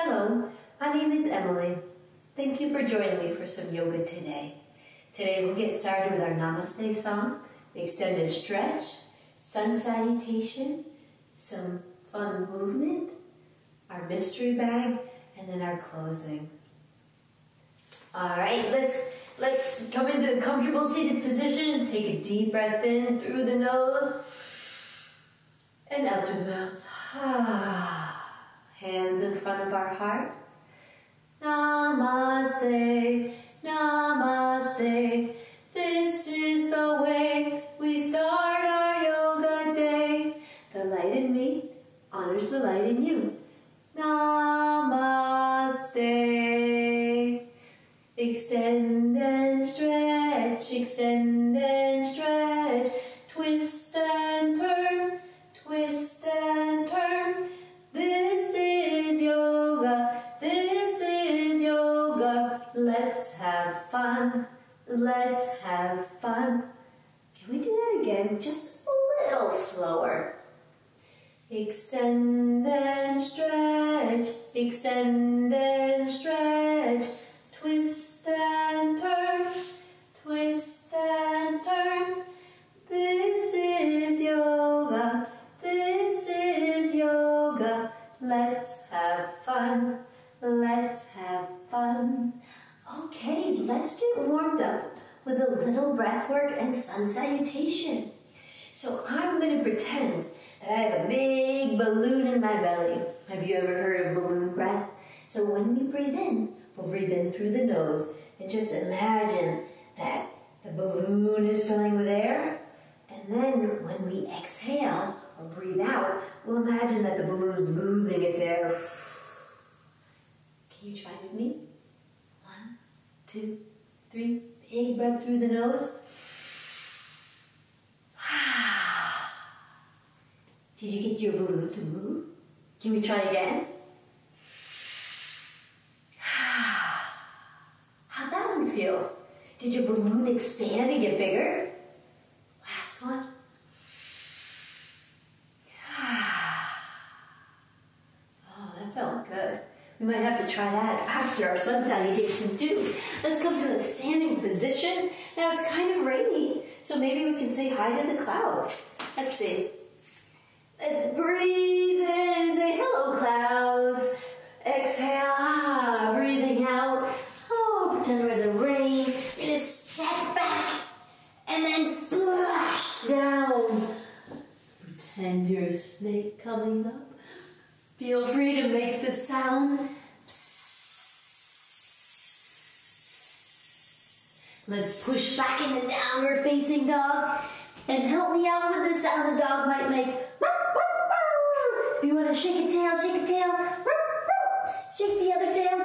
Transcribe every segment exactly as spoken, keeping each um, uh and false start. Hello, my name is Emily. Thank you for joining me for some yoga today. Today we'll get started with our Namaste song, the extended stretch, sun salutation, some fun movement, our mystery bag, and then our closing. All right, let's, let's come into a comfortable seated position. Take a deep breath in through the nose and out through the mouth. Hands in front of our heart. Namaste, namaste. This is the way we start our yoga day. The light in me honors the light in you. Namaste. Extend and stretch, extend and stretch. Twist and turn, twist and turn. This is yoga, this is yoga. Let's have fun, let's have fun. Can we do that again? Just a little slower. Extend and stretch, extend and stretch, twist and turn, twist and turn. This is yoga, this is yoga. Let's have fun, let's have fun. Okay, let's get warmed up with a little breath work and sun salutation. So I'm going to pretend that I have a big balloon in my belly. Have you ever heard of balloon breath? So when we breathe in, we'll breathe in through the nose and just imagine that the balloon is filling with air. And then when we exhale or breathe out, we'll imagine that the balloon is losing its air. Can you try with me? One, two, three. Big breath through the nose. Did you get your balloon to move? Can we try again? How'd that one feel? Did your balloon expand and get bigger? Last one. Oh, that felt good. We might have to try that after our sun salutation too. Let's come to a standing position. Now it's kind of rainy, so maybe we can say hi to the clouds. Let's see. Let's breathe in, say hello clouds. Exhale, ah, breathing out. Oh, pretend we're in the rain. We just step back and then splash down. Pretend you're a snake coming up. Feel free to make the sound. Psss. Let's push back into downward facing dog. And help me out with the sound the dog might make. If you want to shake a tail, shake a tail. Shake the other tail.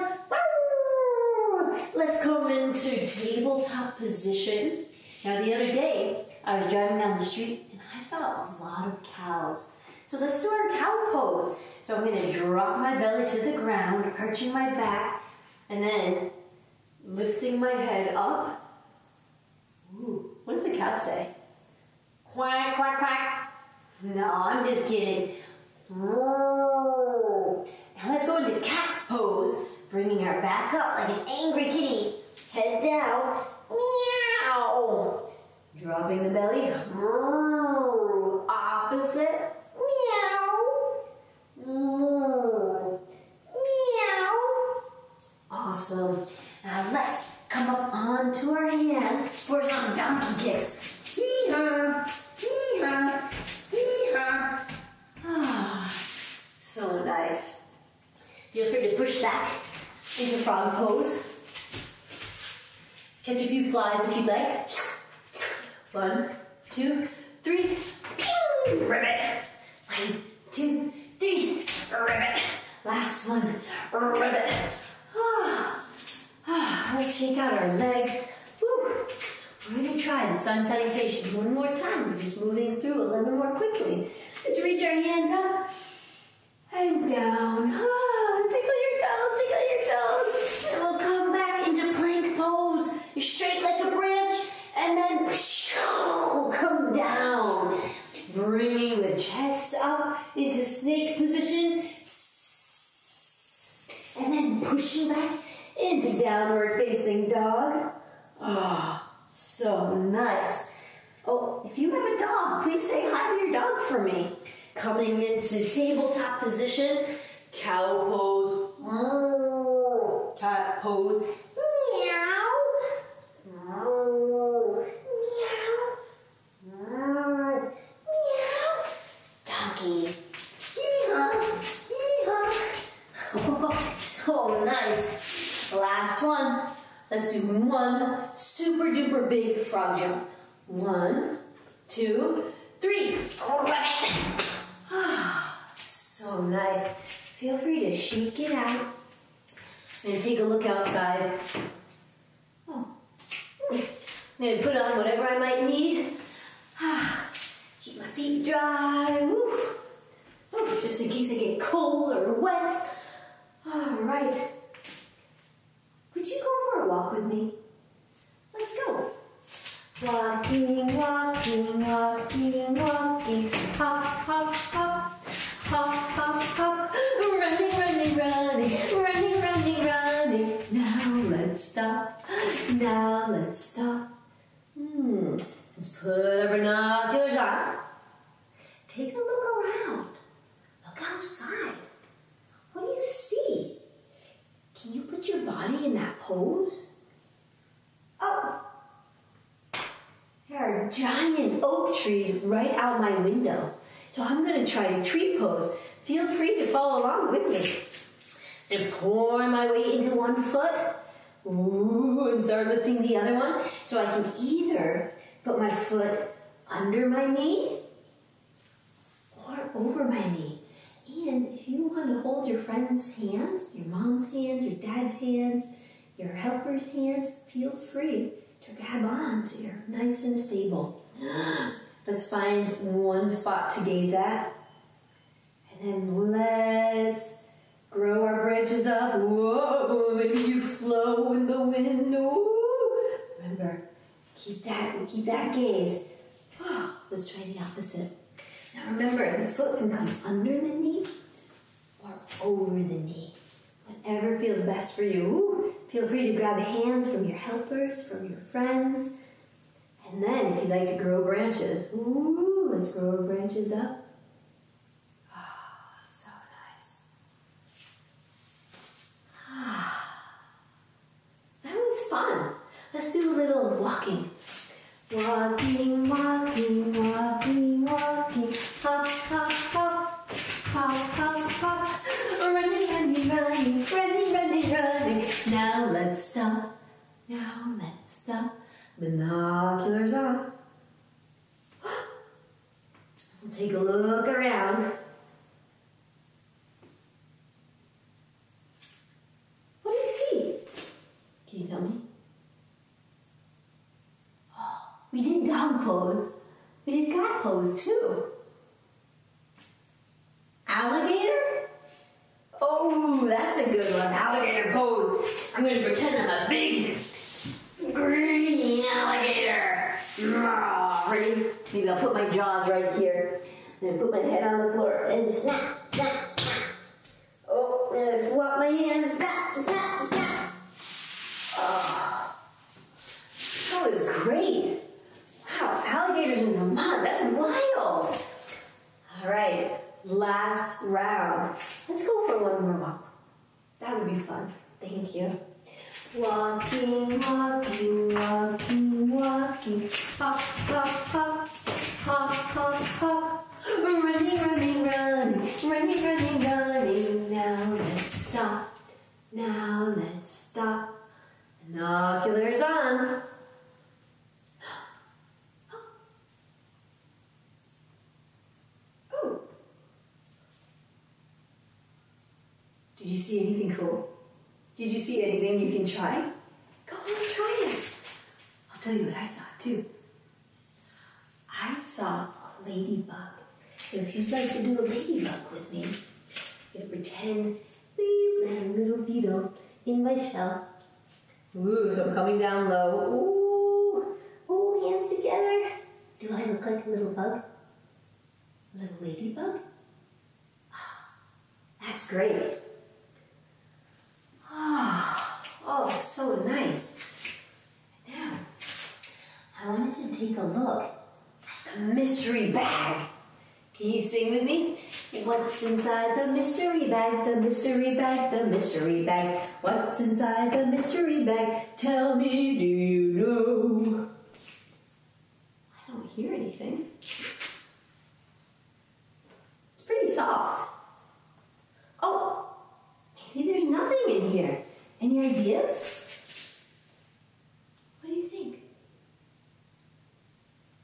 Let's come into tabletop position. Now the other day, I was driving down the street and I saw a lot of cows. So let's do our cow pose. So I'm going to drop my belly to the ground, arching my back, and then lifting my head up. Ooh, what does the cow say? Quack, quack, quack. No, I'm just kidding. Whoa. Now let's go into cat pose, bringing our back up like an angry kitty. Head down. Meow. Dropping the belly. Whoa. Opposite. Meow. Whoa. Meow. Awesome. Now let's come up onto our hands for some donkey kicks. Hee-haw, hee-haw, hee-haw. Ah, so nice. Feel free to push back into frog pose. Catch a few flies if you'd like. One, two, three. Pew! Ribbit. One, two, three. Ribbit. Last one. Ribbit. Ah. Ah. Let's shake out our legs. We're going to try the sun salutation one more time. We're just moving through a little more quickly. Let's reach our hands up and down. Ah, tickle your toes, tickle your toes. And we'll come back into plank pose. You're straight like a branch. And then come down. Bringing the chest up into snake position. push you back into downward facing dog. Ah, oh, so nice. Oh, if you have a dog, please say hi to your dog for me. Coming into tabletop position, cow pose, meow. Cat pose, meow. Meow. Meow. Meow. Donkey. Yee-haw. Yee-haw. So nice. Last one. Let's do one super duper big frog jump. One, two, three. All right. So nice. Feel free to shake it out. I'm going to take a look outside. Oh. I'm going to put on whatever I might need. Keep my feet dry. Woo. Woo. Just in case I get cold or wet. All right. Would you go for a walk with me? Let's go. Walking, walking, walking, walking. Hop, hop, hop. Hop, hop, hop. Running, running, running. Running, running, running. Now let's stop. Now let's stop. Hmm. Let's put our binoculars on. Take a look around. Look outside. What do you see? Can you put your body in that pose? Oh. There are giant oak trees right out my window. So I'm going to try a tree pose. Feel free to follow along with me. And pour my weight into one foot. Ooh, and start lifting the other one. So I can either put my foot under my knee or over my knee. And if you want to hold your friend's hands, your mom's hands, your dad's hands, your helper's hands, feel free to grab on so you're nice and stable. Let's find one spot to gaze at. And then let's grow our branches up. Whoa, maybe you flow in the wind. Ooh. Remember, keep that, keep that gaze. Let's try the opposite. Now remember, the foot can come under the knee or over the knee. Whatever feels best for you. Ooh. Feel free to grab hands from your helpers, from your friends. And then, if you'd like to grow branches, ooh, let's grow our branches up. Oh, so nice. Ah, that was fun. Let's do a little walking. Walking, walking, walking, walking. Hop, hop, hop. Hop, hop, hop. Running, running, running. Running, running, running. Now let's stop. Now let's stop. Binoculars on. We'll take a look around. What do you see? Can you tell me? Oh, we did dog pose. We did cat pose too. Alligator? Oh, that's a good one. Alligator pose. I'm going to pretend I'm a big green alligator. Ready? Maybe I'll put my jaws right here. I'm going to put my head on the floor and snap, snap, snap. Oh, and I flop my hands. Snap, snap, snap. Oh, that was great. Wow, alligators in Vermont. That's wild. All right, last round. Let's go for one more walk. That would be fun. Thank you. Walking, walking, walking, walking. Hop, hop, hop. Hop, hop, hop. Running, running, running. Running, running, running. Now let's stop. Now let's stop. Binoculars on. Oh. Did you see anything cool? Did you see anything you can try? Go on and try it. I'll tell you what I saw too. I saw a ladybug. So if you'd like to do a ladybug with me, I'm going to pretend I'm a little beetle in my shell. Ooh, so I'm coming down low. Ooh, ooh, hands together. Do I look like a little bug? A little ladybug? Oh, that's great. so nice. Now, I wanted to take a look at the mystery bag. Can you sing with me? What's inside the mystery bag, the mystery bag, the mystery bag? What's inside the mystery bag? Tell me, do you know? I don't hear anything. It's pretty soft. Oh, maybe there's nothing in here. Any ideas? What do you think?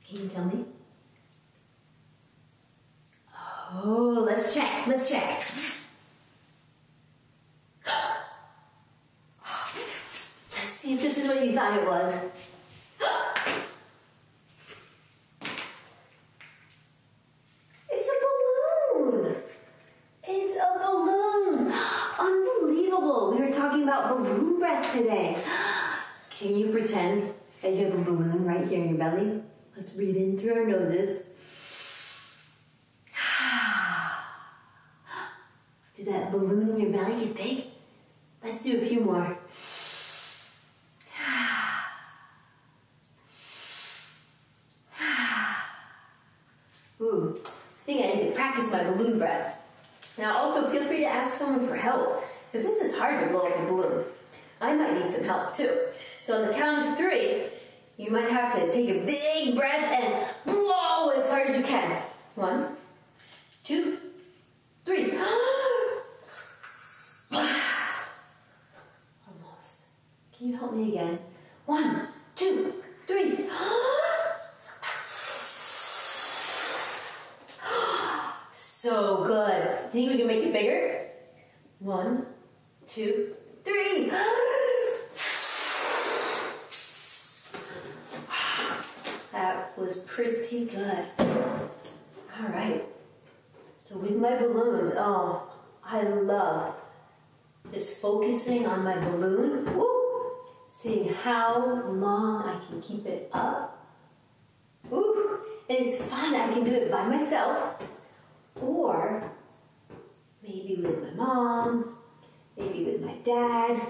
Can you tell me? Oh, let's check, let's check. Let's see if this is what you thought it was. It's a balloon. It's a balloon. Unbelievable. We were talking about balloon breath today. Can you pretend that you have a balloon right here in your belly? Let's breathe in through our noses. Did that balloon in your belly get big? Let's do a few more. Ooh, I think I need to practice my balloon breath. Now also feel free to ask someone for help, because this is hard to blow up a balloon. I might need some help too. So on the count of three, you might have to take a big breath and blow as hard as you can. One, two, three. Can you help me again? One, two, three. So good. Think we can make it bigger? One, two, three. That was pretty good. All right. So with my balloons, oh, I love just focusing on my balloon. Woo! Seeing how long I can keep it up. Ooh, it is fun. I can do it by myself, or maybe with my mom, maybe with my dad,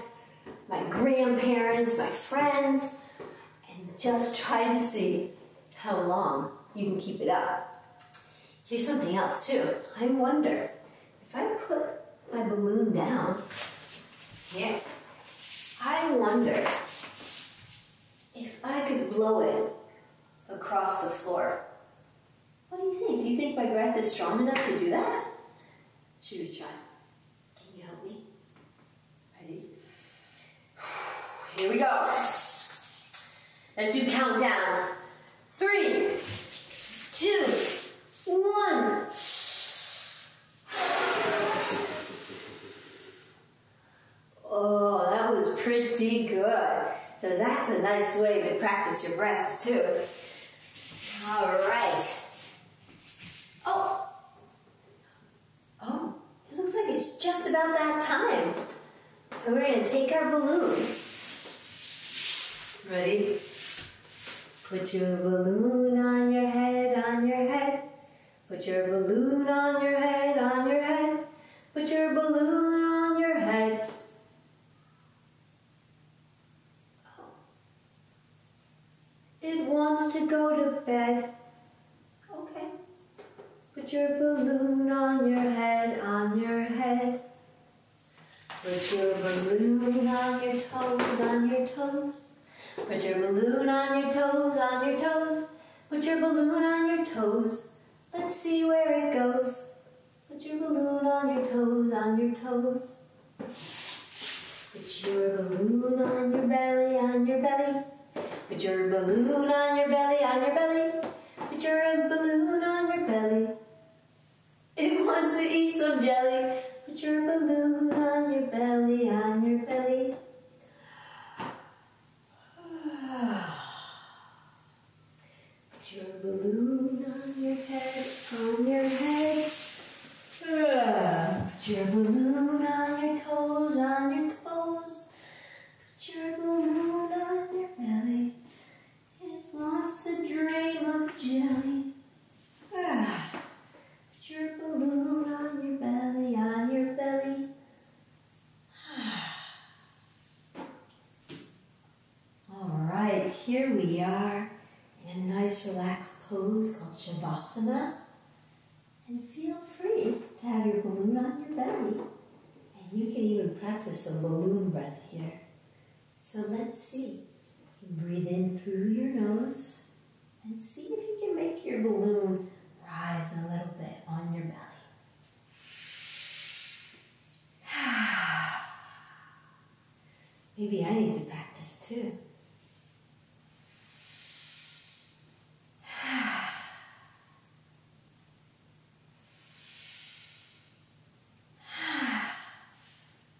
my grandparents, my friends, and just try to see how long you can keep it up. Here's something else too. I wonder if I put my balloon down, yeah, I wonder if I could blow it across the floor. What do you think? Do you think my breath is strong enough to do that? Should we try? Can you help me? Ready? Here we go. Let's do countdown. Three, two, one. Pretty good. So that's a nice way to practice your breath too. All right. Oh. Oh, it looks like it's just about that time. So we're going to take our balloon. Ready? Put your balloon on your head, on your head. Put your balloon on your head, on your head. Put your balloon on your head. It wants to go to bed. Okay. Put your balloon on your head, on your head. Put your balloon on your toes, on your toes. Put your balloon on your toes, on your toes. Put your balloon on your toes. Let's see where it goes. Put your balloon on your toes, on your toes. Put your balloon on your belly, on your belly. Put your balloon on your belly, on your belly. Put your balloon on your belly. It wants to eat some jelly. Put your balloon on your belly, on your belly. Put your balloon on your head, on your head. Put your balloon on your toes, on your toes. Put your balloon on your belly. Wants to dream of jelly. Ah. Put your balloon on your belly, on your belly. Ah. here we are in a nice relaxed pose called Shavasana. And feel free to have your balloon on your belly. And you can even practice some balloon breath here. So let's see. You can breathe in through your nose and see if you can make your balloon rise a little bit on your belly. Maybe I need to practice too.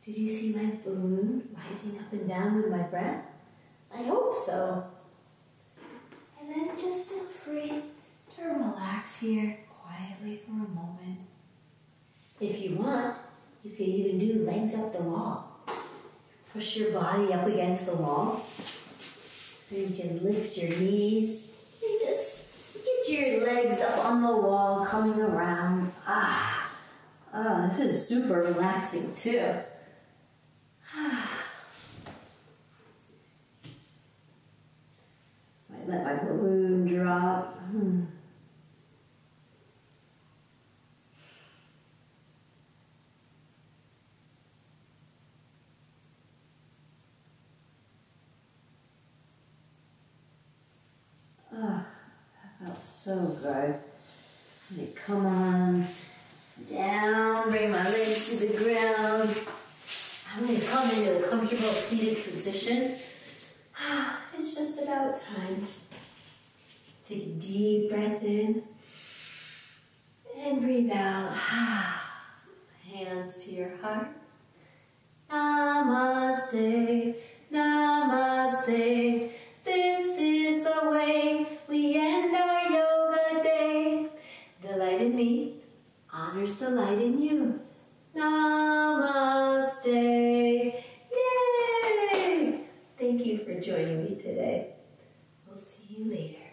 Did you see my balloon rising up and down with my breath? I hope so. And then just feel free to relax here quietly for a moment. If you want, you could even do legs up the wall. Push your body up against the wall. Then you can lift your knees and just get your legs up on the wall, coming around. Ah, oh, this is super relaxing too. Let my balloon drop. Hmm. Oh, that felt so good. Let me come on down, bring my legs to the ground. I'm going to come into a comfortable seated position. It's just about time. Take a deep breath in and breathe out. Hands to your heart. Namaste, namaste. This is the way we end our yoga day. The light in me honors the light in you. Namaste. Yay! Thank you for joining me today. We'll see you later.